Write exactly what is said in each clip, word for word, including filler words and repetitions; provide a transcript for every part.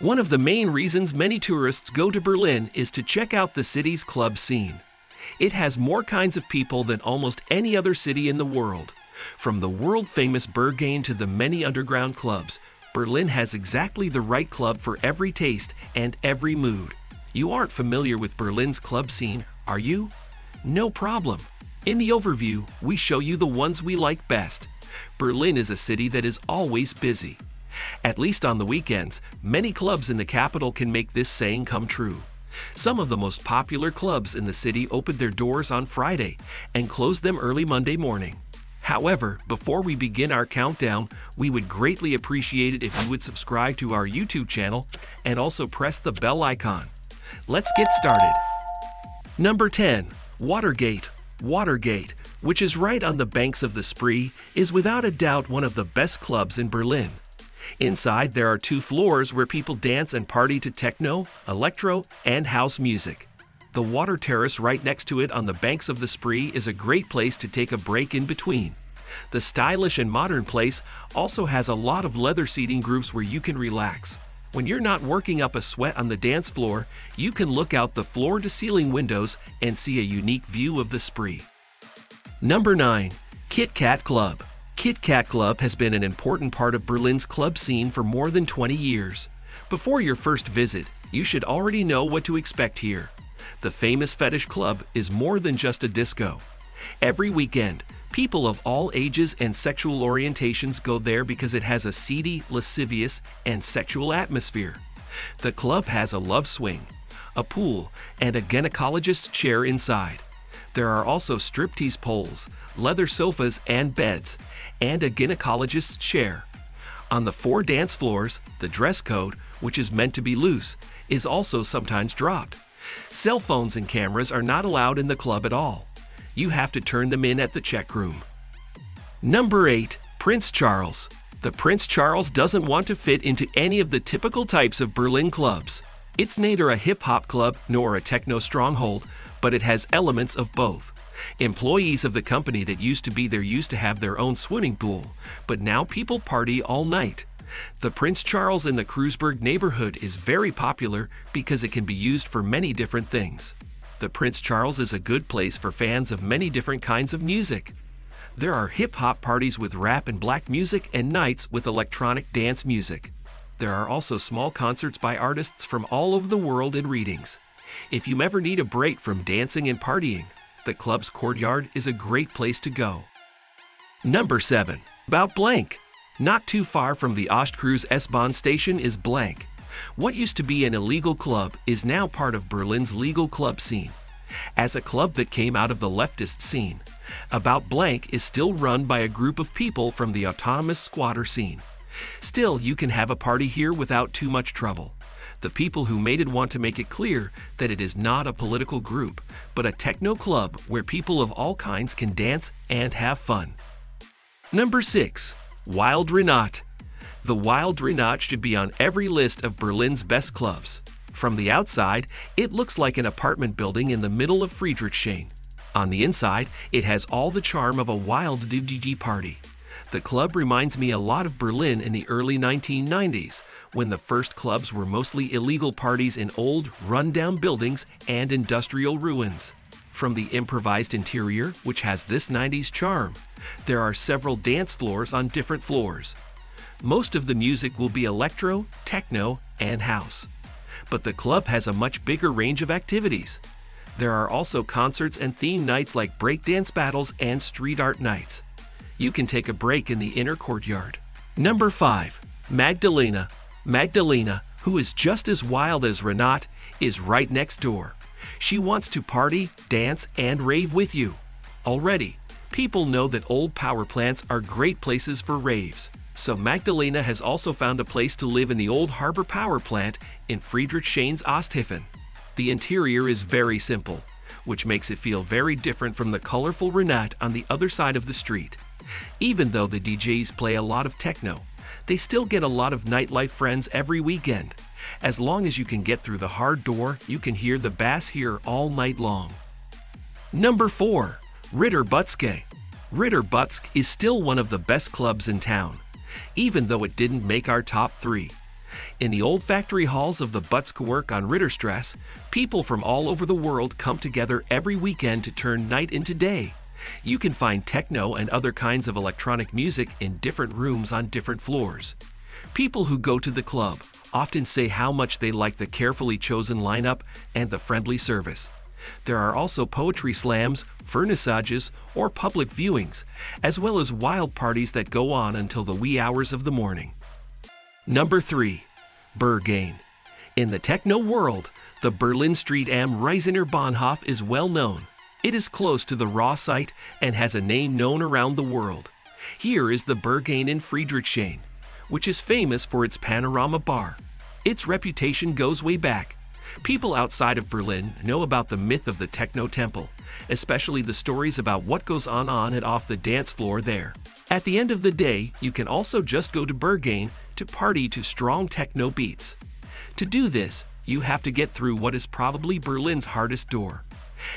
One of the main reasons many tourists go to Berlin is to check out the city's club scene. It has more kinds of people than almost any other city in the world. From the world-famous Berghain to the many underground clubs, Berlin has exactly the right club for every taste and every mood. You aren't familiar with Berlin's club scene, are you? No problem. In the overview, we show you the ones we like best. Berlin is a city that is always busy. At least on the weekends, many clubs in the capital can make this saying come true. Some of the most popular clubs in the city opened their doors on Friday and closed them early Monday morning. However, before we begin our countdown, we would greatly appreciate it if you would subscribe to our YouTube channel and also press the bell icon. Let's get started. Number ten. Watergate. Watergate, which is right on the banks of the Spree, is without a doubt one of the best clubs in Berlin. Inside, there are two floors where people dance and party to techno, electro, and house music. The water terrace right next to it on the banks of the Spree is a great place to take a break in between. The stylish and modern place also has a lot of leather seating groups where you can relax. When you're not working up a sweat on the dance floor, you can look out the floor-to-ceiling windows and see a unique view of the Spree. Number nine. Kit Kat Club. Kit Kat Club has been an important part of Berlin's club scene for more than twenty years. Before your first visit, you should already know what to expect here. The famous fetish club is more than just a disco. Every weekend, people of all ages and sexual orientations go there because it has a seedy, lascivious, and sexual atmosphere. The club has a love swing, a pool, and a gynecologist's chair inside. There are also striptease poles, leather sofas and beds, and a gynecologist's chair. On the four dance floors, the dress code, which is meant to be loose, is also sometimes dropped. Cell phones and cameras are not allowed in the club at all. You have to turn them in at the check room. Number eight. Prince Charles. The Prince Charles doesn't want to fit into any of the typical types of Berlin clubs. It's neither a hip-hop club nor a techno stronghold, but it has elements of both. Employees of the company that used to be there used to have their own swimming pool, but now people party all night. The Prince Charles in the Kreuzberg neighborhood is very popular because it can be used for many different things. The Prince Charles is a good place for fans of many different kinds of music. There are hip-hop parties with rap and black music and nights with electronic dance music. There are also small concerts by artists from all over the world and readings. If you ever need a break from dancing and partying, the club's courtyard is a great place to go. Number seven. About Blank. Not too far from the Ostkreuz S-Bahn station is Blank. What used to be an illegal club is now part of Berlin's legal club scene. As a club that came out of the leftist scene, About Blank is still run by a group of people from the autonomous squatter scene. Still, you can have a party here without too much trouble. The people who made it want to make it clear that it is not a political group, but a techno club where people of all kinds can dance and have fun. Number six. Wild Renate. The Wild Renate should be on every list of Berlin's best clubs. From the outside, it looks like an apartment building in the middle of Friedrichshain. On the inside, it has all the charm of a wild D D G party. The club reminds me a lot of Berlin in the early nineteen nineties, when the first clubs were mostly illegal parties in old, run-down buildings and industrial ruins. From the improvised interior, which has this nineties charm, there are several dance floors on different floors. Most of the music will be electro, techno, and house. But the club has a much bigger range of activities. There are also concerts and theme nights like breakdance battles and street art nights. You can take a break in the inner courtyard. Number five. Magdalena. Magdalena, who is just as wild as Renate, is right next door. She wants to party, dance, and rave with you. Already, people know that old power plants are great places for raves, so Magdalena has also found a place to live in the old harbor power plant in Friedrichshain's Osthafen. The interior is very simple, which makes it feel very different from the colorful Renate on the other side of the street. Even though the D Js play a lot of techno, they still get a lot of nightlife friends every weekend. As long as you can get through the hard door, you can hear the bass here all night long. Number four. Ritter Butzke. Ritter Butzke is still one of the best clubs in town, even though it didn't make our top three. In the old factory halls of the Butzke work on Ritterstraße, people from all over the world come together every weekend to turn night into day. You can find techno and other kinds of electronic music in different rooms on different floors. People who go to the club often say how much they like the carefully chosen lineup and the friendly service. There are also poetry slams, vernissages, or public viewings, as well as wild parties that go on until the wee hours of the morning. Number three. Berghain. In the techno world, the Berlin street am Reisiner Bahnhof is well known. It is close to the Raw site and has a name known around the world. Here is the Berghain in Friedrichshain, which is famous for its panorama bar. Its reputation goes way back. People outside of Berlin know about the myth of the techno temple, especially the stories about what goes on on and off the dance floor there. At the end of the day, you can also just go to Berghain to party to strong techno beats. To do this, you have to get through what is probably Berlin's hardest door.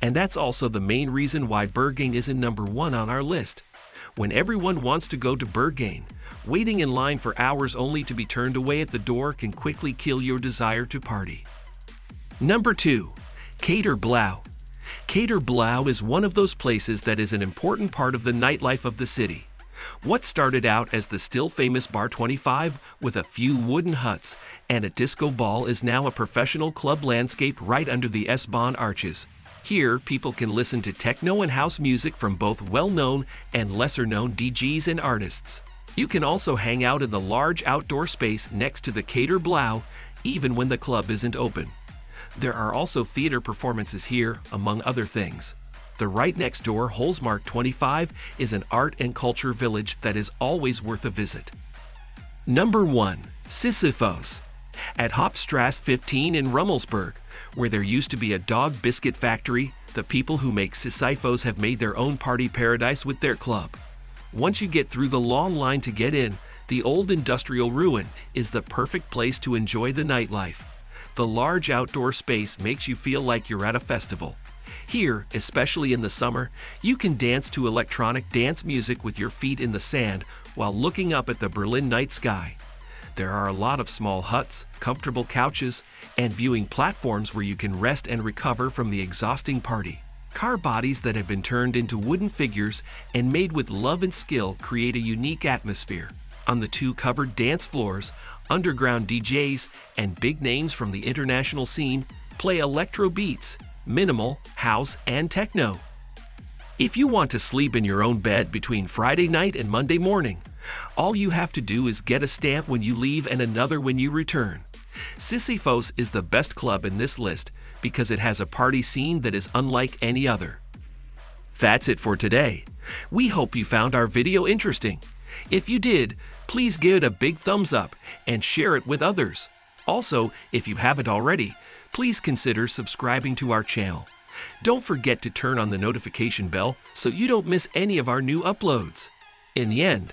And that's also the main reason why Berghain isn't number one on our list. When everyone wants to go to Berghain, waiting in line for hours only to be turned away at the door can quickly kill your desire to party. Number two. Kater Blau. Kater Blau is one of those places that is an important part of the nightlife of the city. What started out as the still-famous Bar twenty-five with a few wooden huts and a disco ball is now a professional club landscape right under the S-Bahn arches. Here, people can listen to techno and house music from both well-known and lesser-known D Js and artists. You can also hang out in the large outdoor space next to the Kater Blau, even when the club isn't open. There are also theater performances here, among other things. The right next door Holzmarkt twenty-five is an art and culture village that is always worth a visit. Number one. Sisyphos. At Hauptstraße fifteen in Rummelsburg, where there used to be a dog biscuit factory, the people who make Sisyphos have made their own party paradise with their club. Once you get through the long line to get in, the old industrial ruin is the perfect place to enjoy the nightlife. The large outdoor space makes you feel like you're at a festival. Here, especially in the summer, you can dance to electronic dance music with your feet in the sand while looking up at the Berlin night sky. There are a lot of small huts, comfortable couches, and viewing platforms where you can rest and recover from the exhausting party. Car bodies that have been turned into wooden figures and made with love and skill create a unique atmosphere. On the two covered dance floors, underground D Js and big names from the international scene play electro beats, minimal, house, and techno. If you want to sleep in your own bed between Friday night and Monday morning, all you have to do is get a stamp when you leave and another when you return. Sisyphos is the best club in this list because it has a party scene that is unlike any other. That's it for today. We hope you found our video interesting. If you did, please give it a big thumbs up and share it with others. Also, if you haven't already, please consider subscribing to our channel. Don't forget to turn on the notification bell so you don't miss any of our new uploads. In the end,